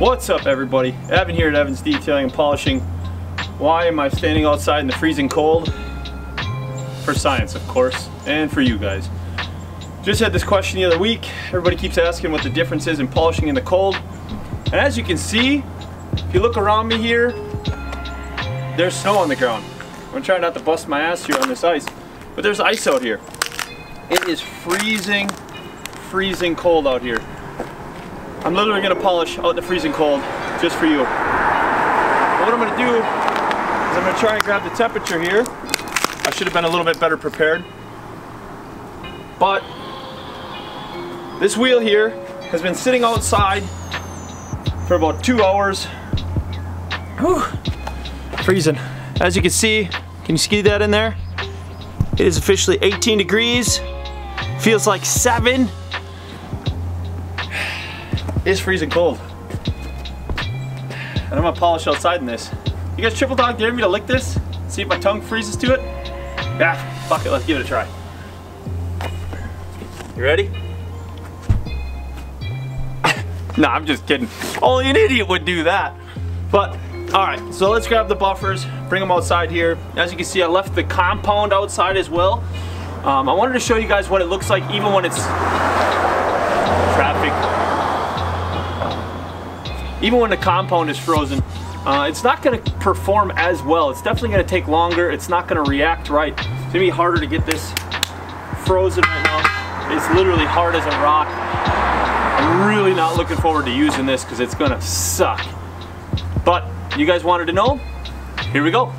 What's up, everybody? Evan here at Evan's Detailing and Polishing. Why am I standing outside in the freezing cold? For science, of course, and for you guys. Just had this question the other week. Everybody keeps asking what the difference is in polishing in the cold. And as you can see, if you look around me here, there's snow on the ground. I'm gonna try not to bust my ass here on this ice, but there's ice out here. It is freezing, freezing cold out here. I'm literally gonna polish out the freezing cold just for you. But what I'm gonna do is I'm gonna try and grab the temperature here. I should have been a little bit better prepared. But this wheel here has been sitting outside for about 2 hours. Whew, freezing. As you can you see that in there? It is officially 18 degrees, feels like 7. It's freezing cold. And I'm gonna polish outside in this. You guys triple dog dare me to lick this? See if my tongue freezes to it? Yeah, fuck it, let's give it a try. You ready? Nah, I'm just kidding. Only an idiot would do that. But, alright, so let's grab the buffers, bring them outside here. As you can see, I left the compound outside as well. I wanted to show you guys what it looks like even when it's traffic. Even when the compound is frozen, it's not gonna perform as well. It's definitely gonna take longer. It's not gonna react right. It's gonna be harder to get this frozen right now. It's literally hard as a rock. I'm really not looking forward to using this because it's gonna suck. But you guys wanted to know? Here we go.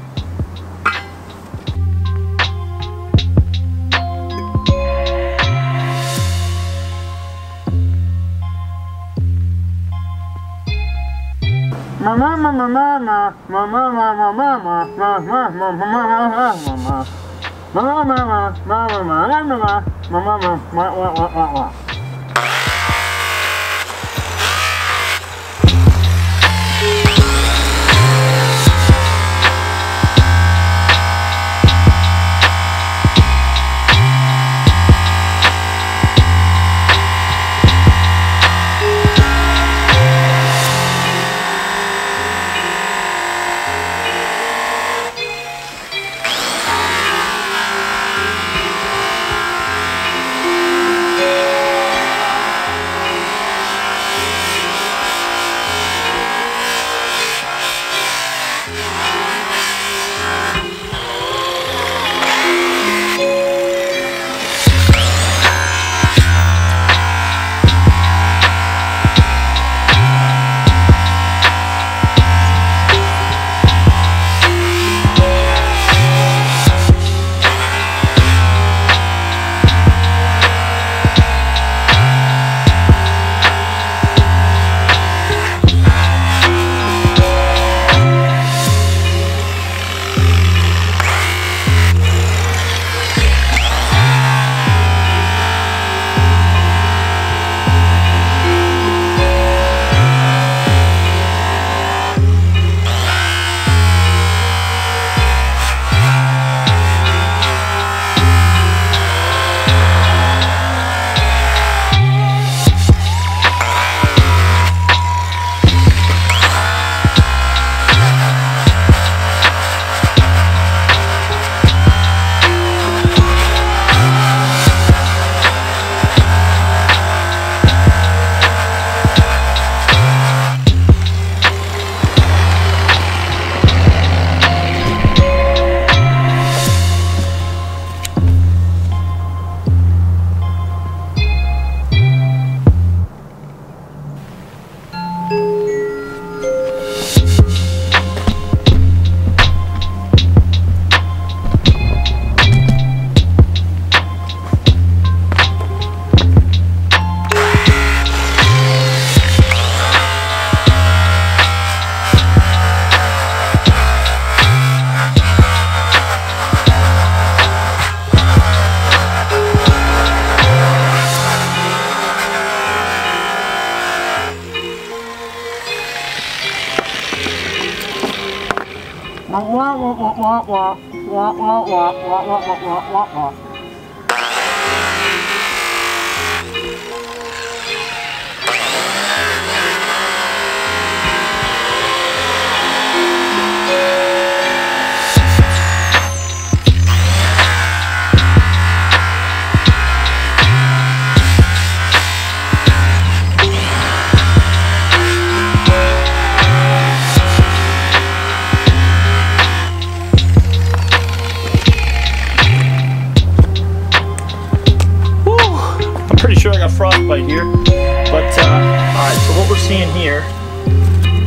sure I got frostbite here. But alright, so what we're seeing here,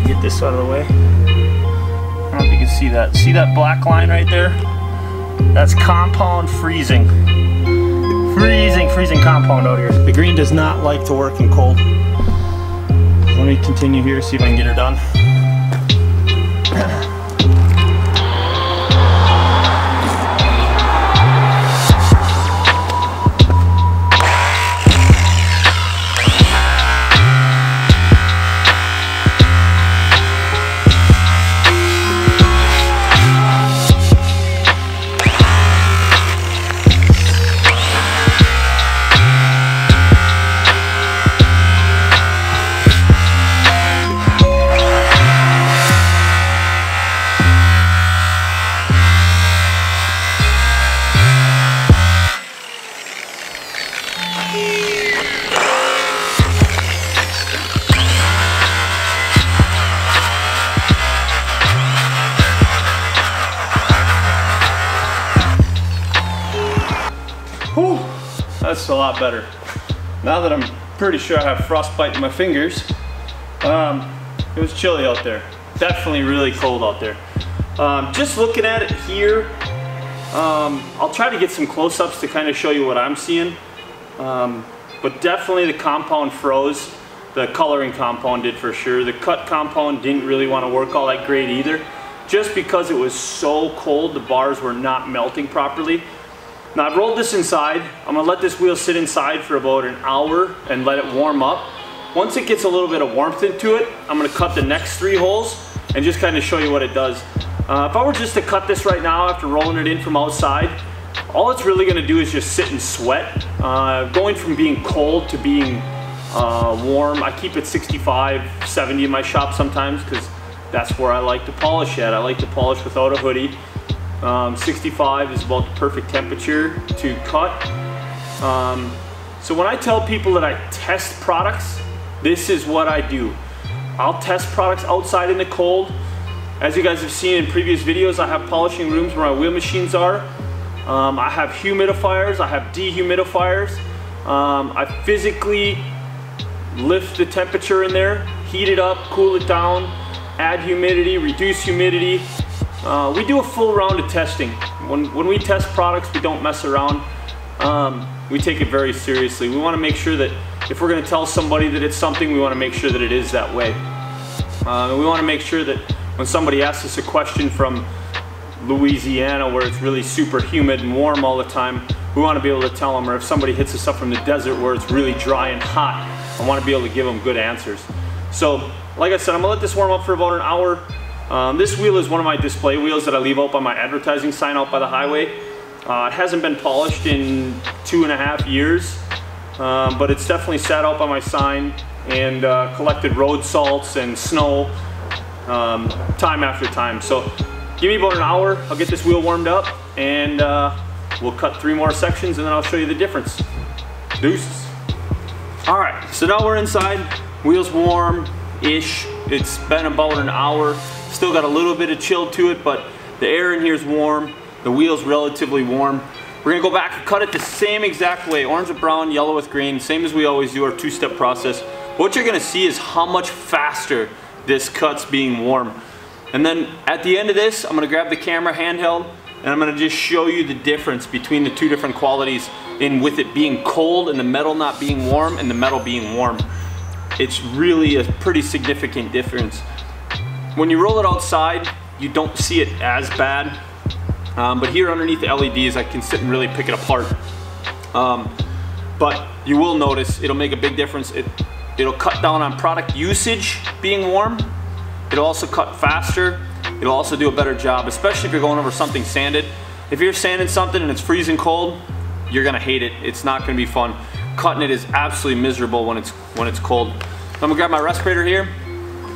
get this out of the way. I don't know if you can see that. See that black line right there? That's compound freezing. Freezing compound out here. The green does not like to work in cold. Let me continue here, see if I can get her done. Whew, that's a lot better. Now that I'm pretty sure I have frostbite in my fingers, it was chilly out there. Definitely really cold out there. Just looking at it here, I'll try to get some close-ups to kind of show you what I'm seeing. But definitely the compound froze. The coloring compound did for sure. The cut compound didn't really want to work all that great either. Just because it was so cold, the bars were not melting properly. Now I've rolled this inside. I'm gonna let this wheel sit inside for about an hour and let it warm up. Once it gets a little bit of warmth into it, I'm gonna cut the next three holes and just kind of show you what it does. If I were just to cut this right now after rolling it in from outside, all it's really gonna do is just sit and sweat. Going from being cold to being warm. I keep it 65, 70 in my shop sometimes because that's where I like to polish at. I like to polish without a hoodie. 65 is about the perfect temperature to cut. So when I tell people that I test products, this is what I do. I'll test products outside in the cold. As you guys have seen in previous videos, I have polishing rooms where my wheel machines are. I have humidifiers, I have dehumidifiers. I physically lift the temperature in there, heat it up, cool it down, add humidity, reduce humidity. We do a full round of testing. When we test products, we don't mess around. We take it very seriously. We want to make sure that if we're going to tell somebody that it's something, we want to make sure that it is that way. And we want to make sure that when somebody asks us a question from Louisiana where it's really super humid and warm all the time, we want to be able to tell them. Or if somebody hits us up from the desert where it's really dry and hot, I want to be able to give them good answers. So like I said, I'm going to let this warm up for about an hour. This wheel is one of my display wheels that I leave out by my advertising sign out by the highway. It hasn't been polished in 2.5 years, but it's definitely sat out by my sign and collected road salts and snow time after time. So give me about an hour, I'll get this wheel warmed up and we'll cut 3 more sections and then I'll show you the difference. Deuces. Alright, so now we're inside, wheel's warm-ish, it's been about an hour. Still got a little bit of chill to it, but the air in here is warm. The wheel's relatively warm. We're gonna go back and cut it the same exact way, orange with brown, yellow with green, same as we always do our 2-step process. What you're gonna see is how much faster this cut's being warm. And then at the end of this, I'm gonna grab the camera handheld and I'm gonna just show you the difference between the 2 different qualities in with it being cold and the metal not being warm and the metal being warm. It's really a pretty significant difference. When you roll it outside, you don't see it as bad, but here underneath the LEDs, I can sit and really pick it apart. But you will notice it'll make a big difference. It'll cut down on product usage being warm. It'll also cut faster. It'll also do a better job, especially if you're going over something sanded. If you're sanding something and it's freezing cold, you're gonna hate it. It's not gonna be fun. Cutting it is absolutely miserable when it's cold. I'm gonna grab my respirator here,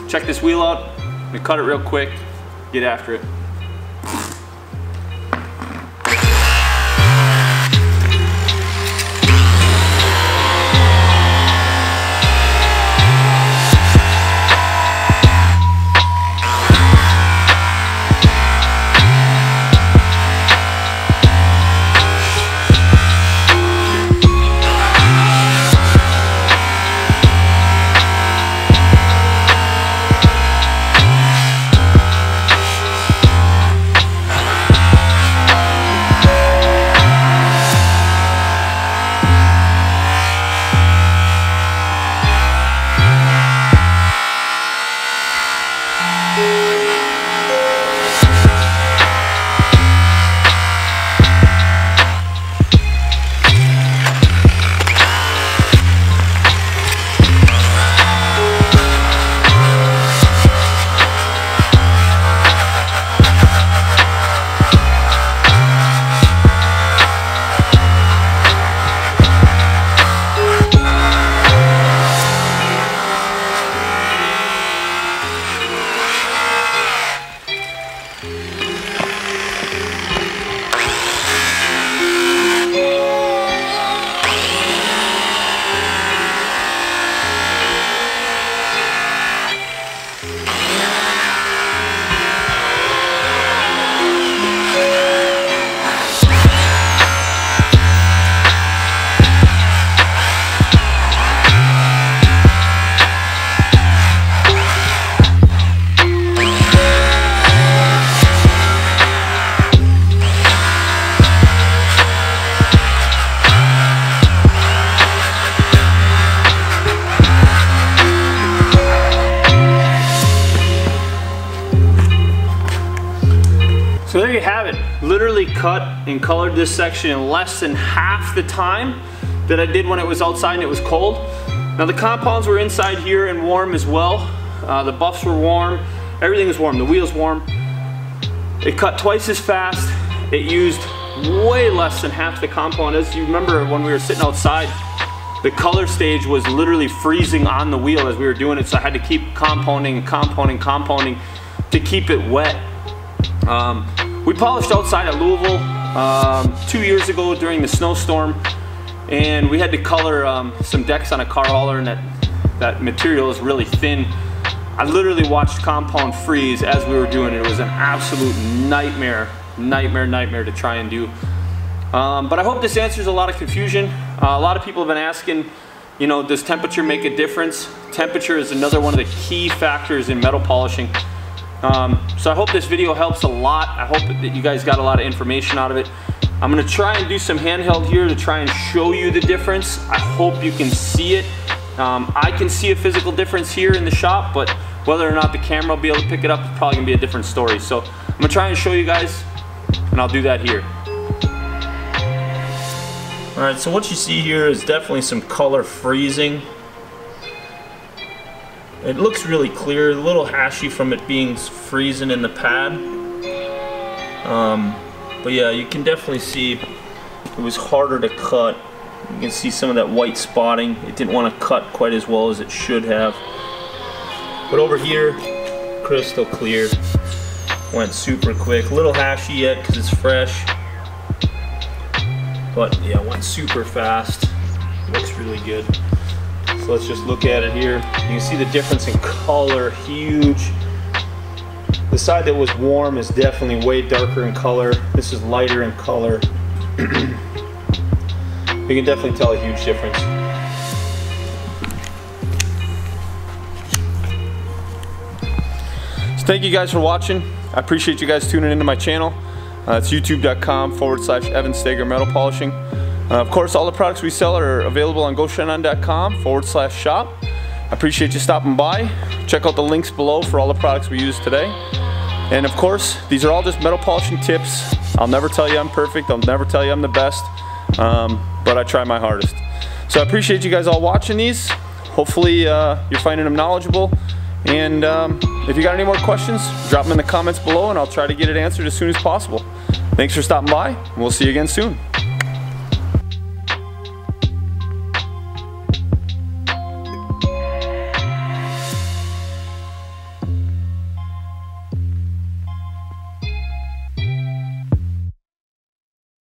check this wheel out. I'm gonna cut it real quick, get after it. literally cut and colored this section in less than half the time that I did when it was outside and it was cold. Now the compounds were inside here and warm as well. The buffs were warm, everything was warm, the wheels warm. It cut twice as fast, it used way less than half the compound. As you remember, when we were sitting outside, the color stage was literally freezing on the wheel as we were doing it, so I had to keep compounding to keep it wet. We polished outside at Louisville 2 years ago during the snowstorm, and we had to color some decks on a car hauler, and that material is really thin. I literally watched compound freeze as we were doing it. It was an absolute nightmare to try and do. But I hope this answers a lot of confusion. A lot of people have been asking, you know, does temperature make a difference? Temperature is another one of the key factors in metal polishing. So I hope this video helps a lot. I hope that you guys got a lot of information out of it. I'm gonna try and do some handheld here to try and show you the difference. I hope you can see it. I can see a physical difference here in the shop, but whether or not the camera will be able to pick it up is probably gonna be a different story. So I'm gonna try and show you guys, and I'll do that here. All right, so what you see here is definitely some color freezing. It looks really clear, a little ashy from it being freezing in the pad. But yeah, you can definitely see it was harder to cut. You can see some of that white spotting. It didn't want to cut quite as well as it should have. But over here, crystal clear. Went super quick. A little ashy yet because it's fresh. But yeah, went super fast. Looks really good. So let's just look at it here. You can see the difference in color, huge. The side that was warm is definitely way darker in color. This is lighter in color. You can definitely tell a huge difference. So thank you guys for watching. I appreciate you guys tuning into my channel. It's youtube.com/Evan Steger Metal Polishing. Of course, all the products we sell are available on Goshenon.com/shop. I appreciate you stopping by. Check out the links below for all the products we use today. And of course, these are all just metal polishing tips. I'll never tell you I'm perfect. I'll never tell you I'm the best, but I try my hardest. So I appreciate you guys all watching these. Hopefully you're finding them knowledgeable. And if you got any more questions, drop them in the comments below and I'll try to get it answered as soon as possible. Thanks for stopping by, and we'll see you again soon.